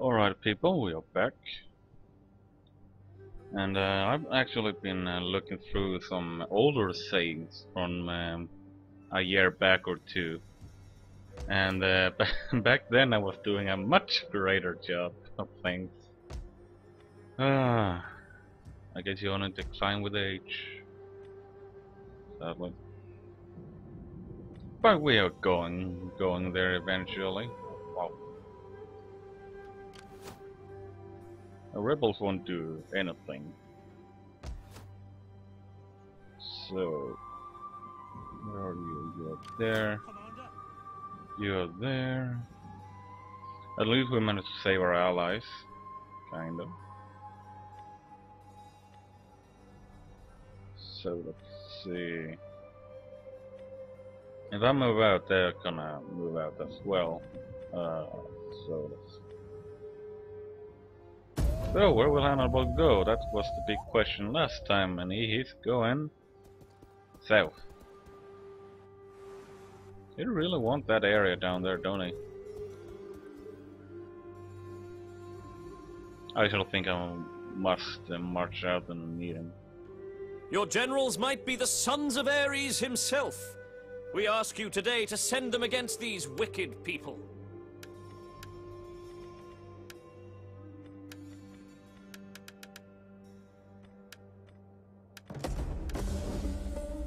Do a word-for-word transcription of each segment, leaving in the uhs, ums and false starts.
Alright people, we are back, and uh, I've actually been uh, looking through some older sayings from um, a year back or two, and uh, back then I was doing a much greater job of things. Ah, I guess you only decline with age, sadly. But we are going, going there eventually. Wow. The rebels won't do anything. So, where are you? You are there. You are there. At least we managed to save our allies. Kind of. So, let's see. If I move out, they're gonna move out as well. Uh, so, let's see. So, where will Hannibal go? That was the big question last time, and he is going south. He really wants that area down there, don't he? I still think I must uh, march out and meet him. Your generals might be the sons of Ares himself. We ask you today to send them against these wicked people.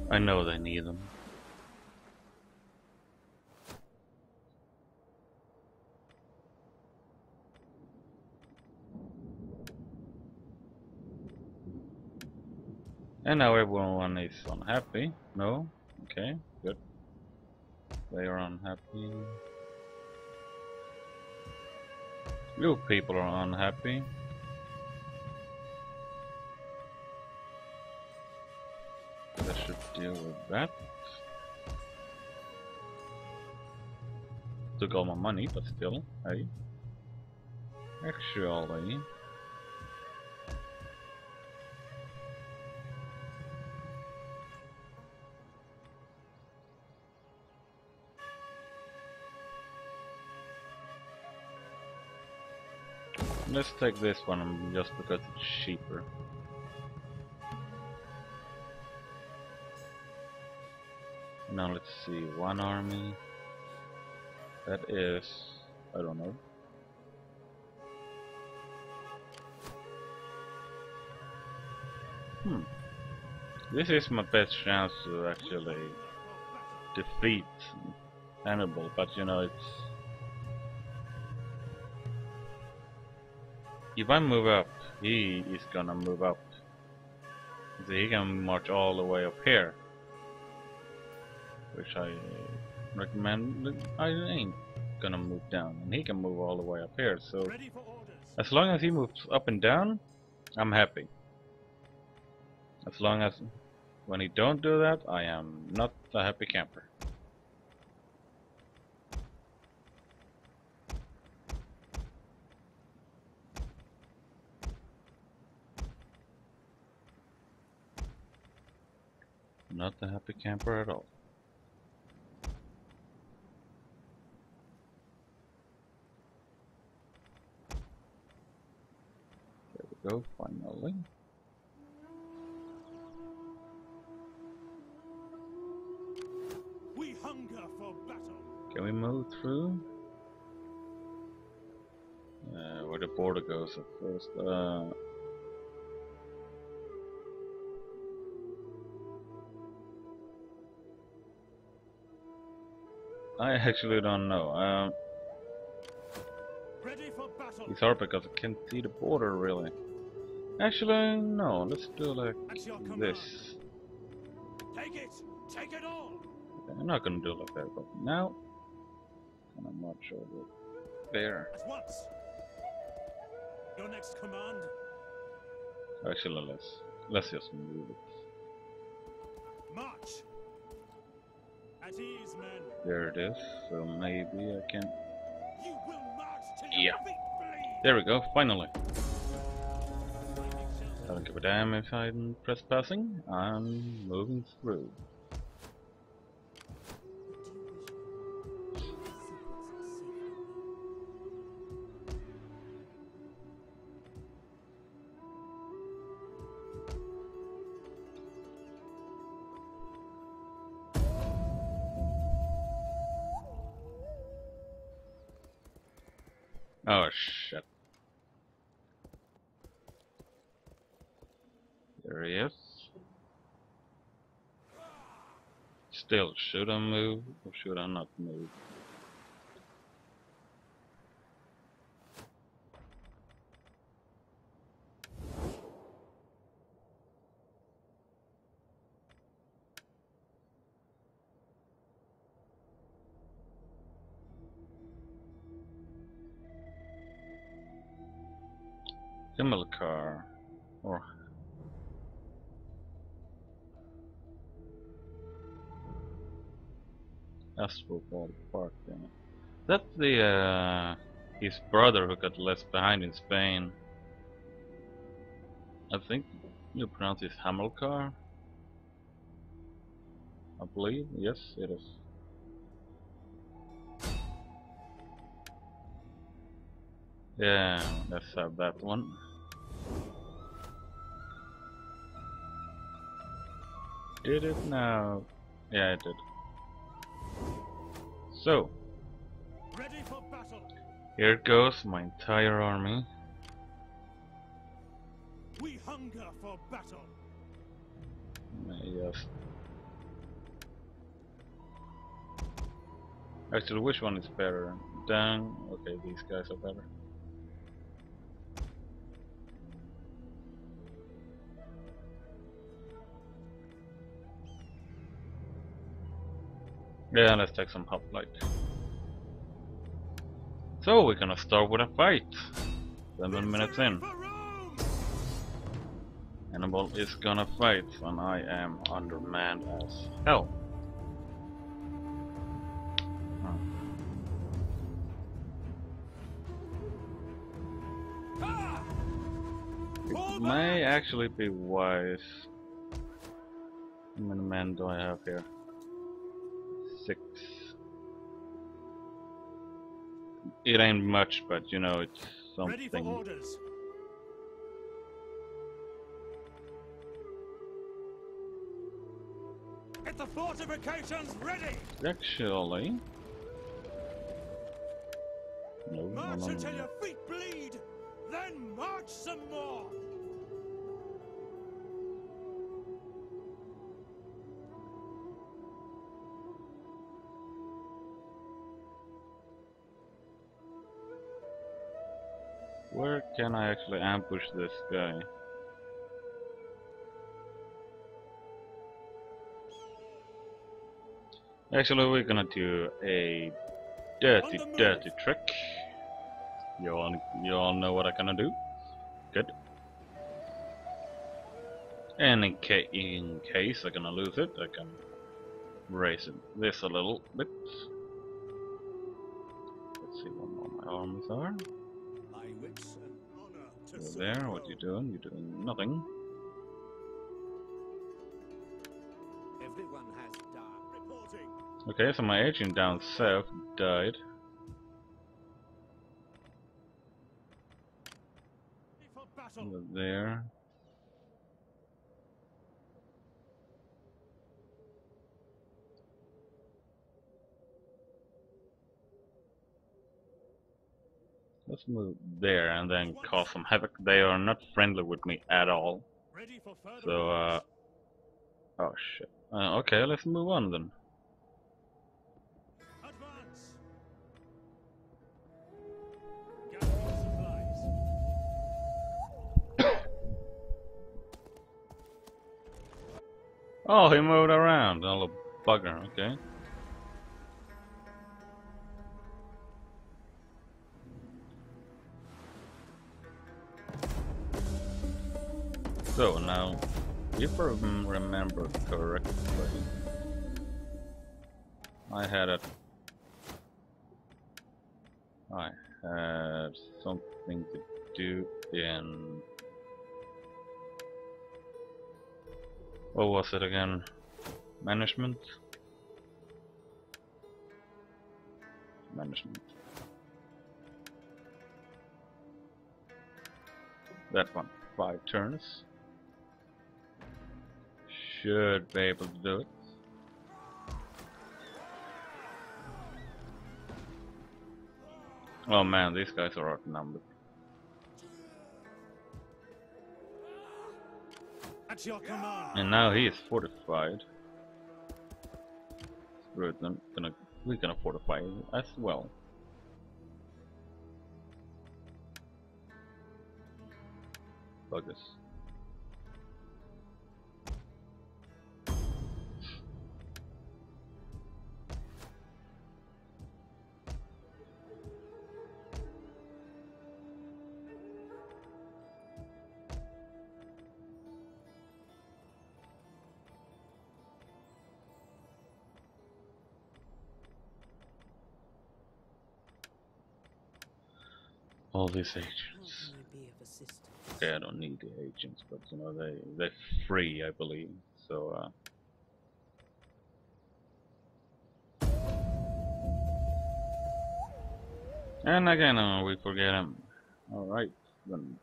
I know they need them. And now everyone is unhappy. No? Okay, good. They are unhappy. You people are unhappy. I should deal with that. Took all my money, but still, hey. Actually, let's take this one just because it's cheaper. Now let's see, one army, that is, I don't know. Hmm, this is my best chance to actually defeat Hannibal, but you know, it's... If I move up, he is gonna move up. So he can march all the way up here. Which I recommend. I ain't gonna move down, and he can move all the way up here, so as long as he moves up and down, I'm happy. As long as when he don't do that, I am not a happy camper. Not a happy camper at all. Go finally. We hunger for battle. Can we move through? Uh, where the border goes at first. Uh, I actually don't know. Uh, Ready for battle. It's hard because I can't see the border really. Actually, no, let's do like this. Take it. Take it all. Okay, I'm not gonna do it like that, but now I'm gonna march over there. At once. Your next command. Actually, let's let's just move it. March. At ease, men. There it is. So maybe I can. You will march till your feet bleed. There we go. Finally. I don't give a damn if I'm trespassing, I'm moving through. Oh, shit. There he is. Still, should I move or should I not move? Hamilcar, or Asphalt Park. Yeah. That's the uh, his brother who got left behind in Spain. I think you pronounce it Hamilcar. I believe, yes, it is. Yeah, let's have that one. Did it now? Yeah, it did. So, ready for battle. Here goes my entire army. We hunger for battle. Yes. Actually, which one is better? Dang. Okay, these guys are better. Yeah, let's take some hoplite. So we're gonna start with a fight. Seven minutes in. Hannibal is gonna fight, and I am undermanned as hell. Huh. It may actually be wise. How many men do I have here? Six. It ain't much, but you know, it's something. Ready for orders. Get the fortifications ready. Actually, no, march no, no, no. until your feet bleed, then march some more. Where can I actually ambush this guy? Actually, we're gonna do a dirty, dirty trick. You all, you all know what I'm gonna do. Good. And in, ca in case I'm gonna lose it, I can raise it this a little bit. Let's see what my arms are. You're there, what are you doing? You're doing nothing. Everyone has died. Reporting. Okay, so my agent down south died. You're there. Let's move there and then cause some havoc. They are not friendly with me at all. So, uh... oh shit. Uh, okay, let's move on then. Oh, he moved around. A little bugger, okay. So now, if I remember correctly, I had a, I had something to do in, what was it again? Management? Management. That one, five turns. Should be able to do it. Oh man, these guys are outnumbered. At your command. And now he is fortified. Screw it, I'm gonna, we're gonna fortify as well. Buggers. All these agents. Okay, I don't need the agents, but you know they they're free, I believe. So. Uh... And again, uh, we forget him. All right then.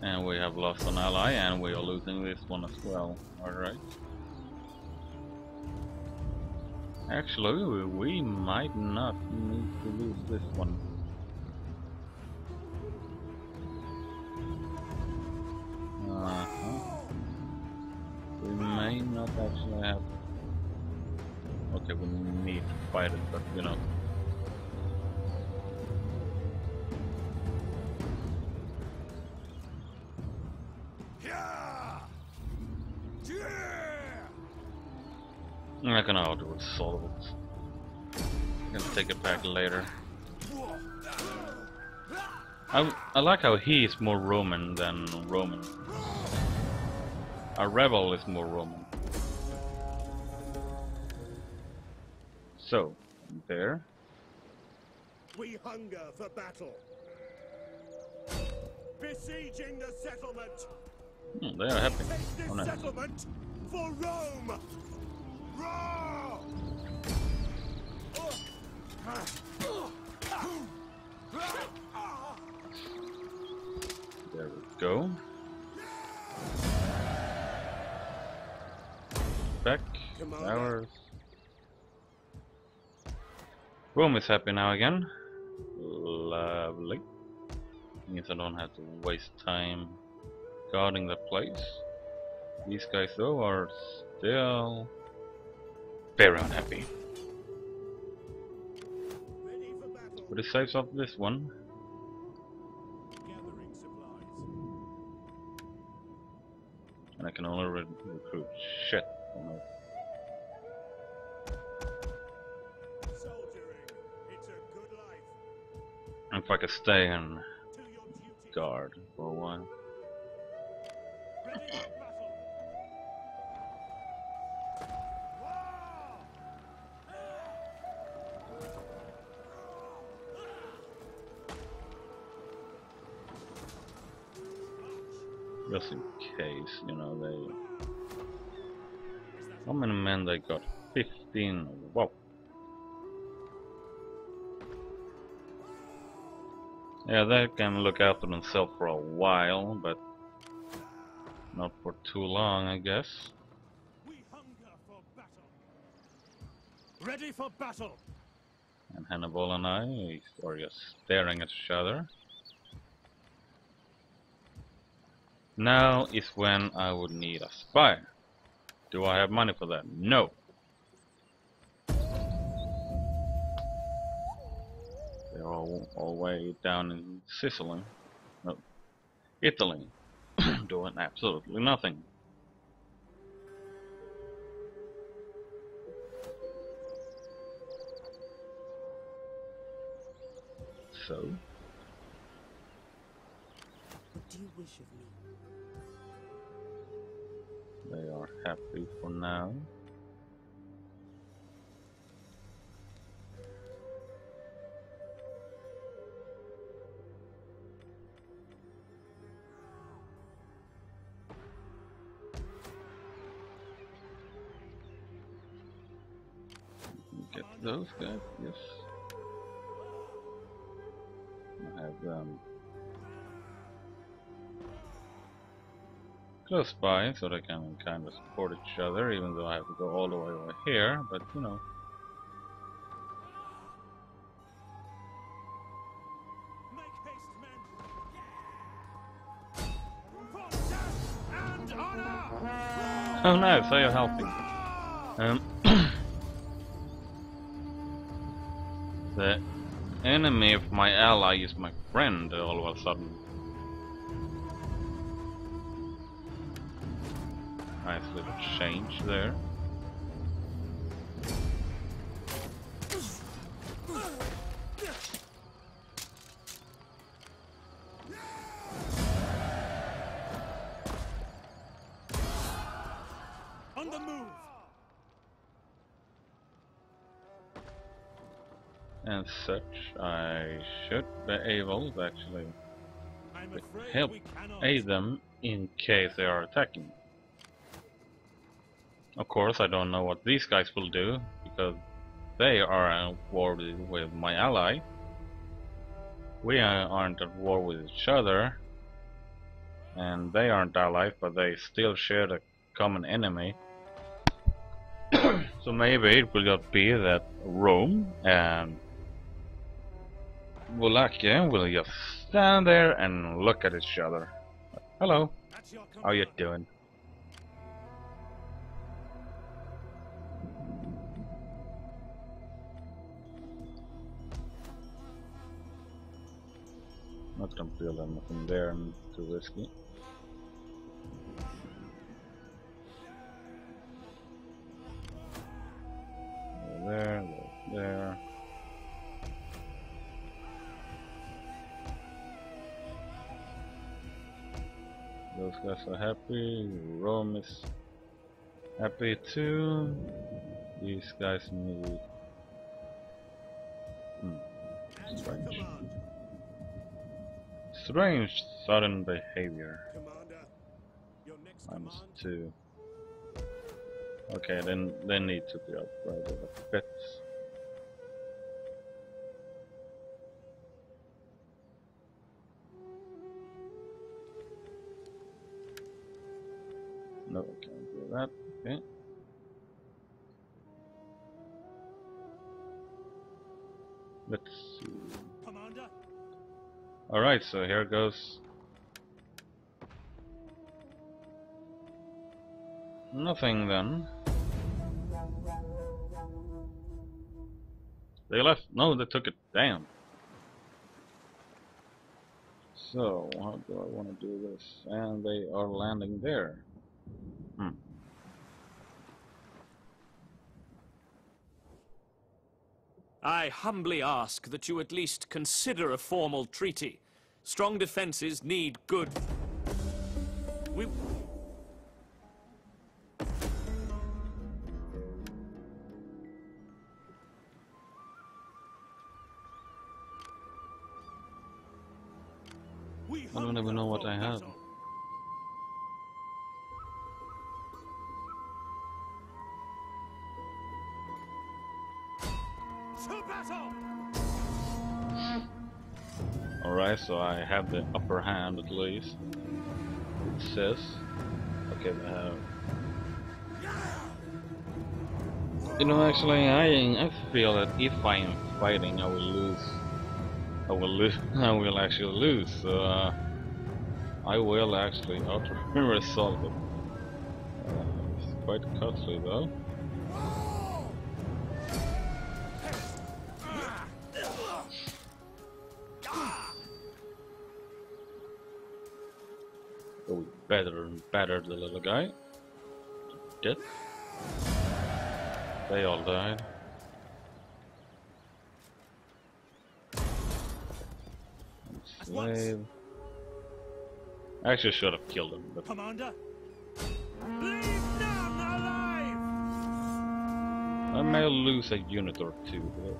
And we have lost an ally, and we are losing this one as well. Alright. Actually, we might not need to lose this one. Uh-huh. We may not actually have... Okay, we need to fight it, but you know... I can all do it solo. I'm gonna take it back later. I, I like how he is more Roman than Roman. A rebel is more Roman. So, there. We hunger for battle. Besieging the settlement. Hmm, they are happy. Oh, no. Settlement for Rome. There we go. Back. Ours. Rome is happy now again. Lovely. I guess I don't have to waste time guarding the place. These guys though are still very unhappy. But it saves up this one. And I can only re recruit shit on it. And if I could stay and guard for a while. Just in case, you know, they... How many men they got? fifteen. Wow. Yeah, they can look after themselves for a while, but not for too long, I guess. We hunger for battle. Ready for battle. And Hannibal and I are just staring at each other. Now is when I would need a spy. Do I have money for that? No. They're all, all way down in Sicily. No. Italy. Doing absolutely nothing. So. What do you wish of me? They are happy for now. Get those guys, yes. I have them. close by, so they can kind of support each other, even though I have to go all the way over here, but you know. Oh no, so you're helping. Um, the enemy of my ally is my friend all of a sudden. Nice little change there. And such, I should be able to actually help aid them in case they are attacking. Of course, I don't know what these guys will do, because they are at war with my ally. We aren't at war with each other, and they aren't allies, but they still share the common enemy. So maybe it will just be that Rome and Wallachia will just stand there and look at each other. Hello, how you doing? Not gonna build anything there, and too risky. There, there. Those guys are happy, Rome is happy too. These guys need... Hmm. Strange. Strange sudden behavior. Minus two. Okay, then they need to be upgraded a bit. No, I can't do that. Okay. Let's see. Alright, so here goes. Nothing then. They left. No, they took it. Damn. So, how do I want to do this? And they are landing there. Hmm. I humbly ask that you at least consider a formal treaty. Strong defenses need good. We. I don't even know what I have. Alright, so I have the upper hand at least. It says. Okay, they have. You know, actually, I I feel that if I am fighting, I will lose. I will lose. I will actually lose. So, uh, I will actually not resolve it. Uh, it's quite costly though. So we better and better the little guy. Dead. They all died. Slave. I actually should have killed him, but Commander, leave them alive. I may lose a unit or two here.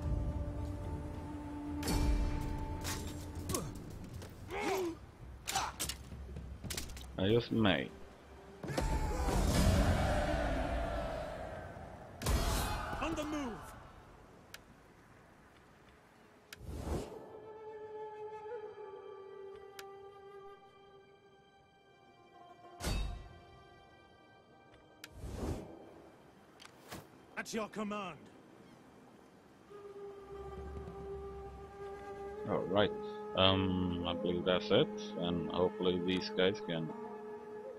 I just may. On the move. At your command. All right. Um, I believe that's it, and hopefully these guys can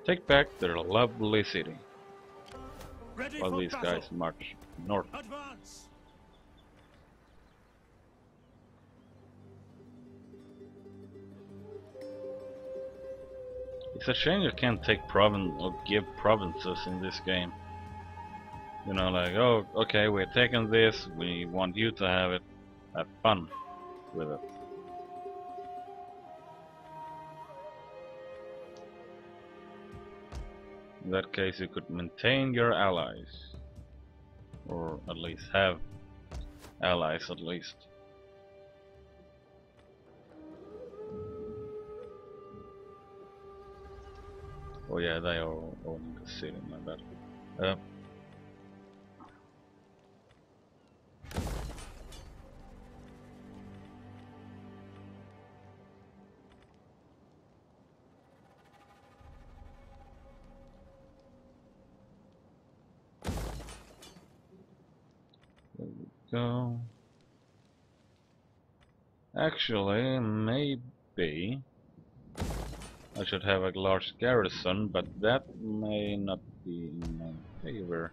take back their lovely city. Ready while these battle. Guys march north. Advance. It's a shame you can't take province or give provinces in this game. You know, like, oh, okay, we're taking this. We want you to have it. Have fun with it. In that case, you could maintain your allies, or at least have allies at least. Oh yeah, they are owning the city, my bad. Uh, Go. Actually, maybe I should have a large garrison, but that may not be in my favor.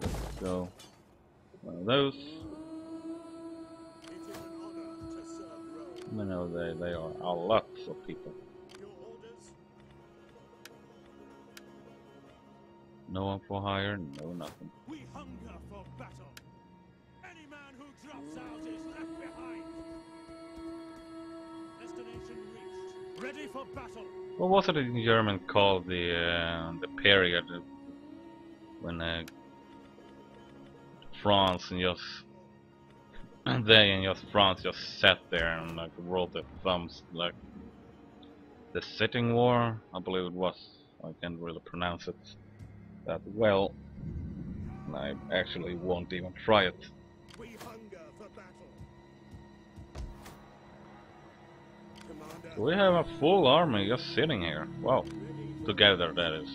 Let's go. One of those. I know they they are a lot of people. No one for hire, no nothing. We hunger for battle. Any man who drops out is left behind. Destination reached. Ready for battle. What was it in German called the uh, the period when uh, France and just and they and just France just sat there and like rolled their thumbs, like the Sitting War, I believe it was. I can't really pronounce it that well, and I actually won't even try it. We hunger for battle. We have a full army just sitting here. Wow, together that is.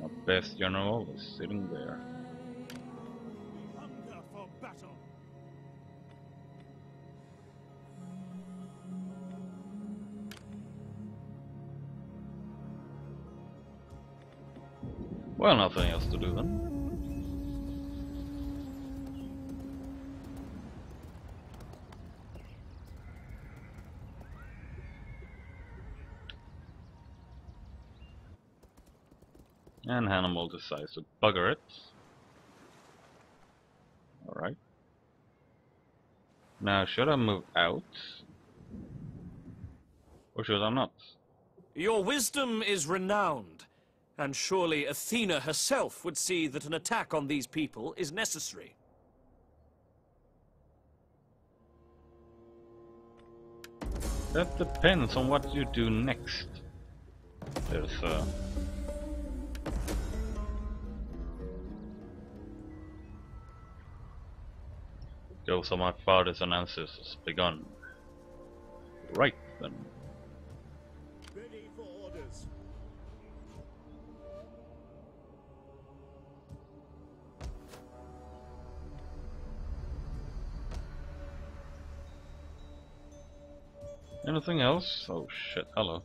My best general is sitting there. Well, nothing else to do then. And Hannibal decides to bugger it. Alright. Now, should I move out? Or should I not? Your wisdom is renowned. And surely Athena herself would see that an attack on these people is necessary. That depends on what you do next. There's uh... Ghosts of my fathers and ancestors begun. Right then. Ready for orders. Anything else? Oh shit, hello.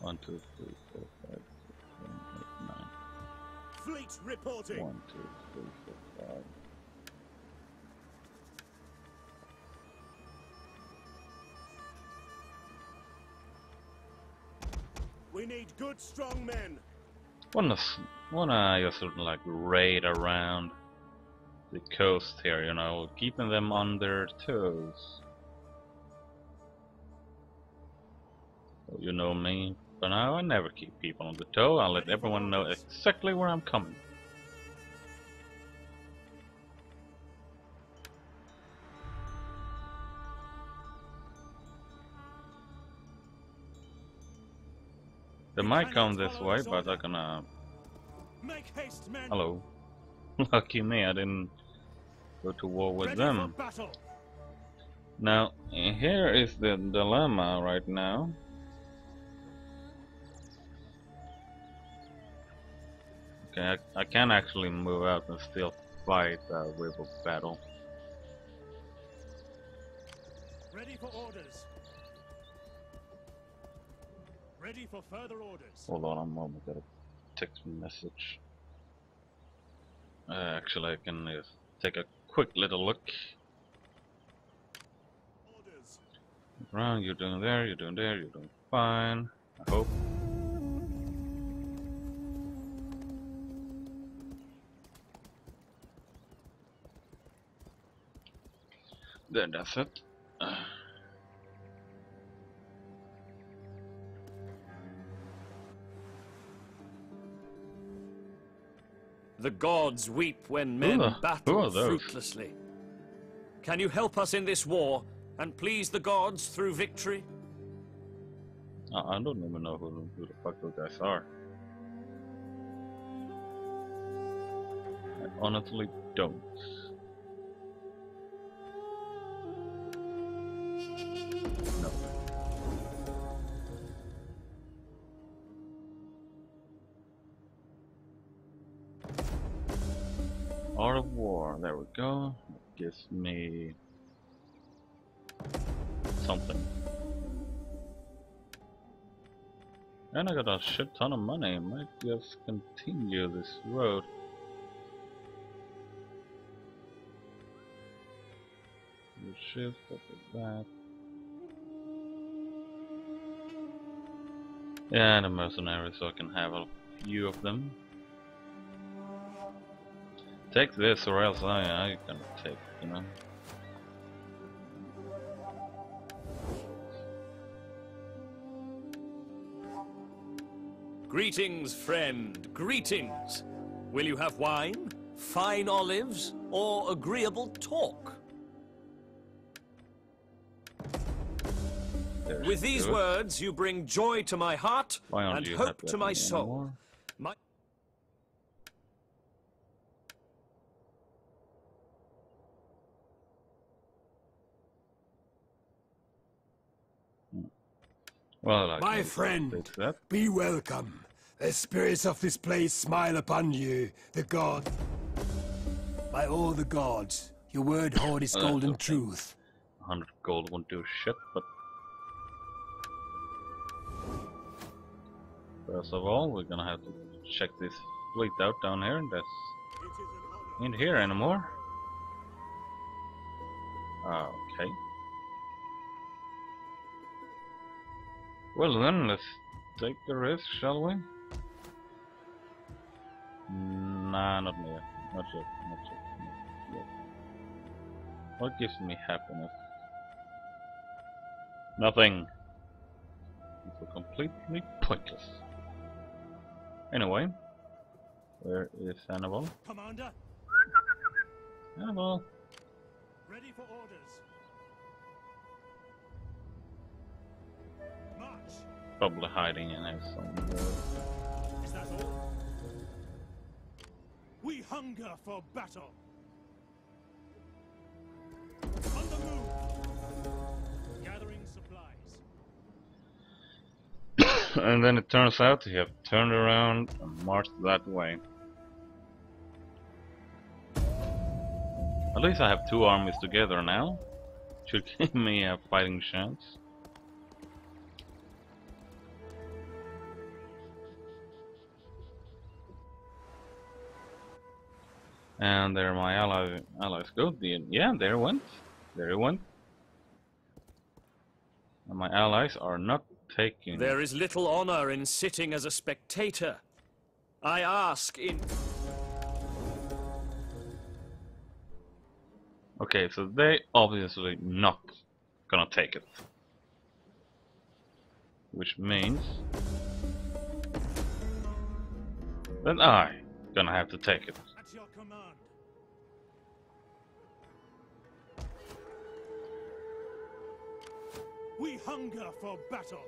One, two, three, four, five, six, seven, eight, nine. Fleet reporting. One, two, three, four, five. We need good strong men. Wanna wanna just sort of like raid around the coast here, you know, keeping them on their toes. You know me, but now I never keep people on the toe. I'll let everyone know exactly where I'm coming. They might come this way, but I'm gonna Make haste, men. Hello. Lucky me, I didn't go to war with Ready them. Now, here is the dilemma right now. Okay, I, I can actually move out and still fight a uh, river battle. Ready for orders. Ready for further orders. Hold on a moment, I got a text message. Uh, actually, I can uh, take a quick little look. Orders. Around, you're doing there, you're doing there, you're doing fine, I hope. There, that's it. Uh. The gods weep when men Ooh, battle fruitlessly. Can you help us in this war and please the gods through victory? Uh, I don't even know who, who the fuck those guys are. I honestly don't. No. Art of War, there we go. It gives me something. And I got a shit ton of money. I might just continue this road. You shift up with that. Yeah, and a mercenary, so I can have a few of them. Take this, or else I, I can take it, you know. Greetings, friend, greetings. Will you have wine, fine olives, or agreeable talk? There's With these good. words, you bring joy to my heart and hope to my soul. My Well, I My friend, be welcome. The spirits of this place smile upon you, the god. By all the gods, your word hoard is well, golden okay. truth. A hundred gold won't do shit, but first of all, we're gonna have to check this fleet out down here. That's in here anymore. Okay. Well then, let's take the risk, shall we? Nah, not yet. Not yet. Not yet. Not yet. What gives me happiness? Nothing. It's completely pointless. Anyway, where is Hannibal? Commander. Hannibal. Ready for orders. Probably hiding in here somewhere. Is that all? We hunger for battle. On the move. Gathering supplies. And then it turns out you have turned around and marched that way. At least I have two armies together now. Should give me a fighting chance. And there my ally, allies go. The, yeah, there it went. There it went. And my allies are not taking... There is little honor in sitting as a spectator. I ask in... Okay, so they obviously not gonna take it. Which means... that I gonna have to take it. Your command. We hunger for battle.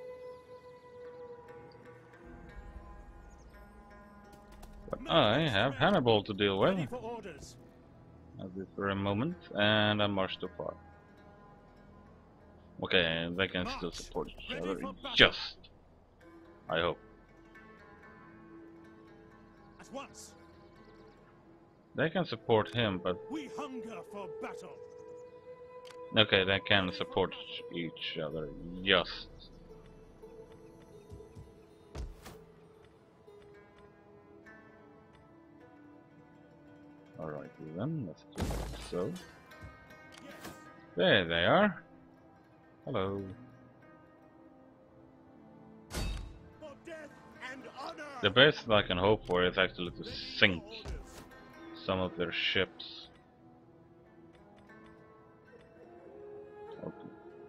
But I have Hannibal to deal with. I'll do for a moment, and I march too far. Okay, they can still support each other, just, I hope. At once. They can support him, but... We hunger for battle. Okay, they can support each other, just. Alright then, let's do it so. There they are. Hello. For death and honor. The best I can hope for is actually to sink some of their ships.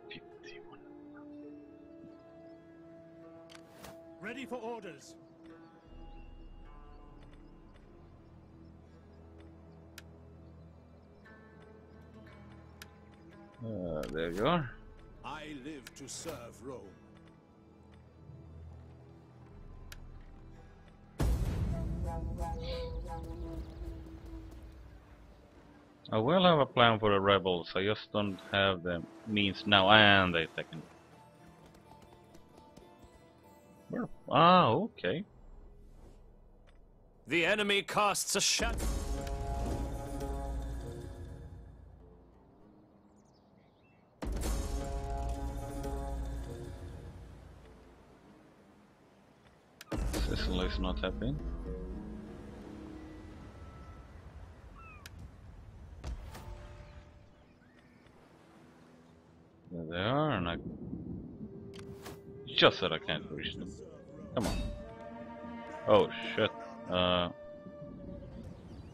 fifty-one. Ready for orders. Uh, there you are. I live to serve Rome. I will have a plan for the rebels, I just don't have the means now, and they second. Where? Ah, okay. The enemy casts a shadow. Sicily's not happy. There they are, and I just said I can't reach them. Come on. Oh shit. Uh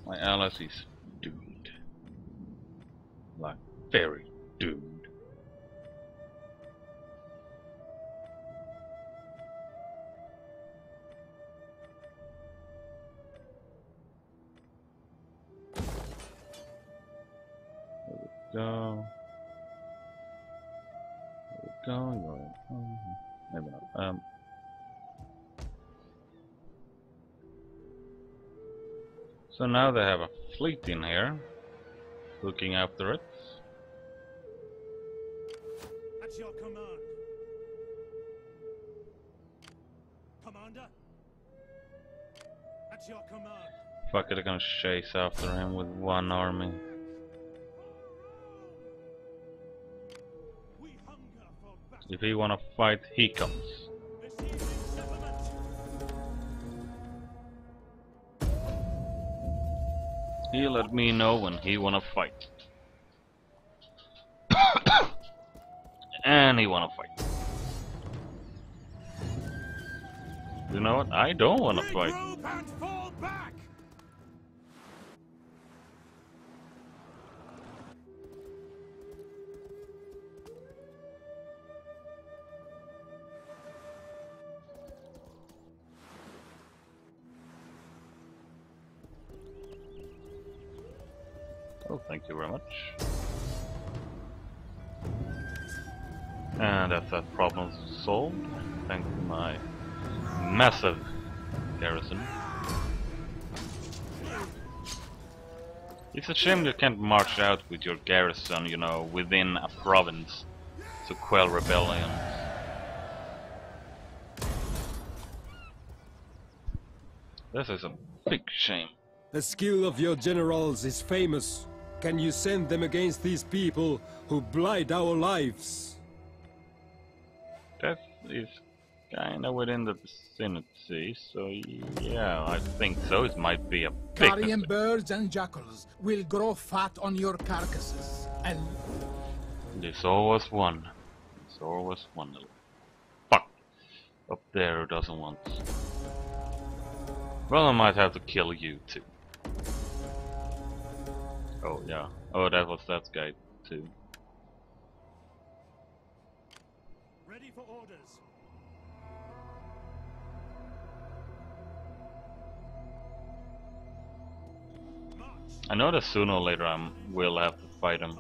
my allies is doomed. Like very doomed. Go. Go. Go. Maybe not. Um. So now they have a fleet in here, looking after it. At your command, Commander. At your command. Fuck it, they're gonna chase after him with one army. If he wanna fight, he comes. He let me know when he wanna fight. And he wanna fight. You know what? I don't wanna fight. Oh, thank you very much. And that's that problem solved, thanks to my massive garrison. It's a shame you can't march out with your garrison, you know, within a province to quell rebellions. This is a big shame. The skill of your generals is famous. Can you send them against these people who blight our lives? That is kinda within the vicinity, so yeah, I think so. It might be a big... Carrion birds and jackals will grow fat on your carcasses, and... There's always one. There's always one little fuck up there who doesn't want... Well, I might have to kill you too. Oh yeah. Oh, that was that guy too. Ready for orders. March. I know that sooner or later I will have to fight him.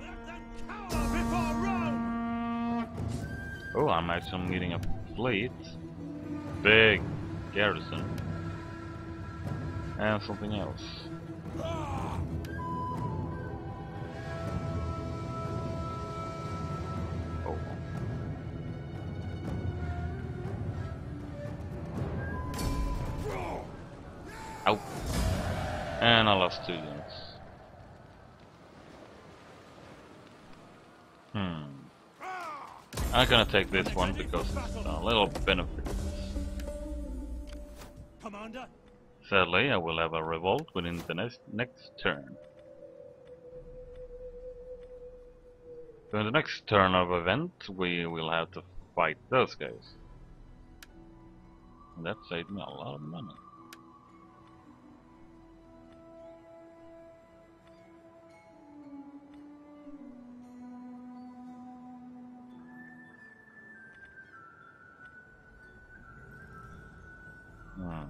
Let them cower before Rome. Oh, I'm actually meeting a fleet. Big garrison. And something else. Oh. Ow. And I lost two units. Hmm. I'm gonna take this one because it's a little benefit. Commander? Sadly, I will have a revolt within the next, next turn. During the next turn of event, we will have to fight those guys. And that saved me a lot of money. Hmm.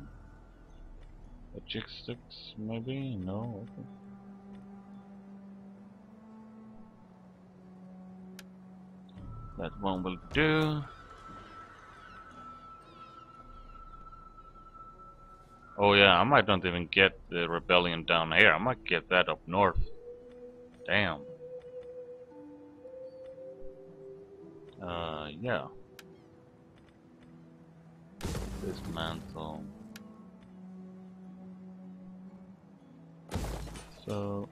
Logistics, maybe? No? Okay. That one will do. Oh yeah, I might not even get the rebellion down here. I might get that up north. Damn. Uh, yeah. Dismantle. So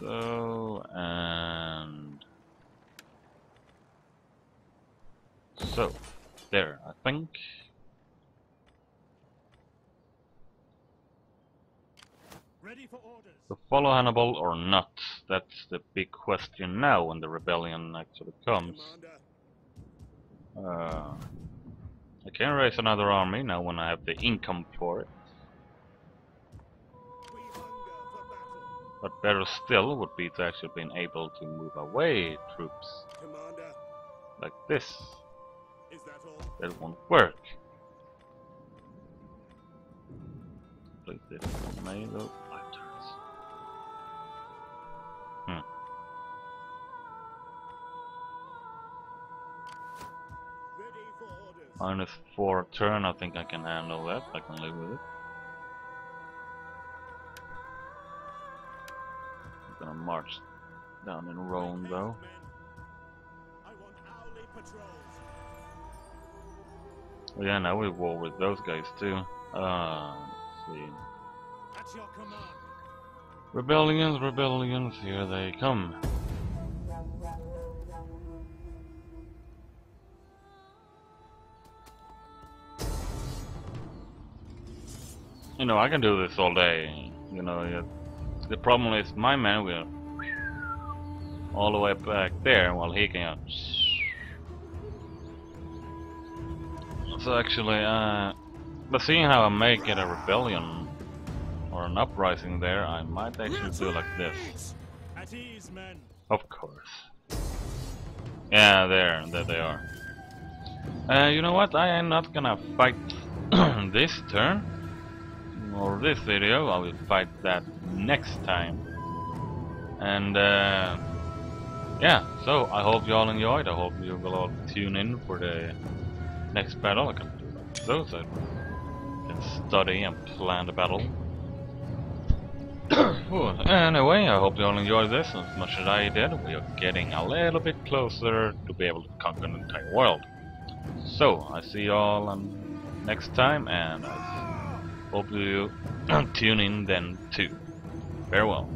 so and so there, I think. Ready for orders. So follow Hannibal or not? That's the big question now when the rebellion actually comes. Uh I can raise another army now when I have the income for it. But better still would be to actually being able to move away troops. Commander. Like this. Is that all? That won't work. Place this on though. Five turns. Hmm. Minus four a turn, I think I can handle that, I can live with it. I'm gonna march down in Rome though. Oh yeah, now we war with those guys too. Uh, let's see. Rebellions, rebellions, here they come. You know, I can do this all day, you know, yeah. The problem is my man will all the way back there while he can. So actually, uh, but seeing how I make it a rebellion or an uprising there, I might actually do like this. Of course. Yeah, there, there they are. Uh, you know what, I am not gonna fight this turn. Or this video, I will fight that next time. And uh, yeah, so I hope you all enjoyed. I hope you will all tune in for the next battle. I can do like so, so I can study and plan the battle. Anyway, I hope you all enjoyed this as much as I did. We are getting a little bit closer to be able to conquer the entire world. So I see you all um, next time, and I hope you tune in then too. Farewell.